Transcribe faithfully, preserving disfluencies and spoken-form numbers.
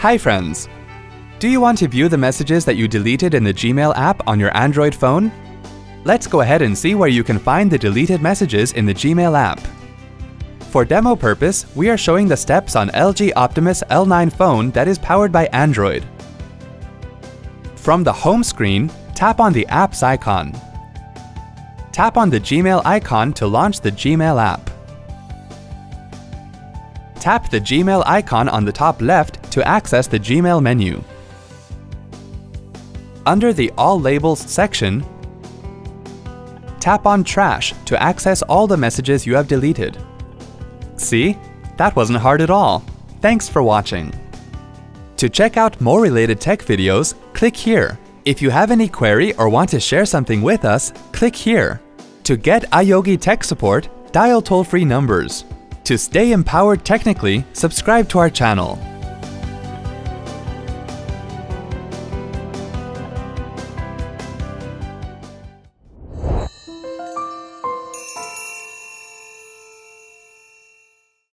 Hi friends! Do you want to view the messages that you deleted in the Gmail app on your Android phone? Let's go ahead and see where you can find the deleted messages in the Gmail app. For demo purpose, we are showing the steps on L G Optimus L nine phone that is powered by Android. From the home screen, tap on the apps icon. Tap on the Gmail icon to launch the Gmail app. Tap the Gmail icon on the top left to access the Gmail menu. Under the All Labels section, tap on Trash to access all the messages you have deleted. See? That wasn't hard at all. Thanks for watching. To check out more related tech videos, click here. If you have any query or want to share something with us, click here. To get iYogi tech support, dial toll-free numbers. To stay empowered technically, subscribe to our channel.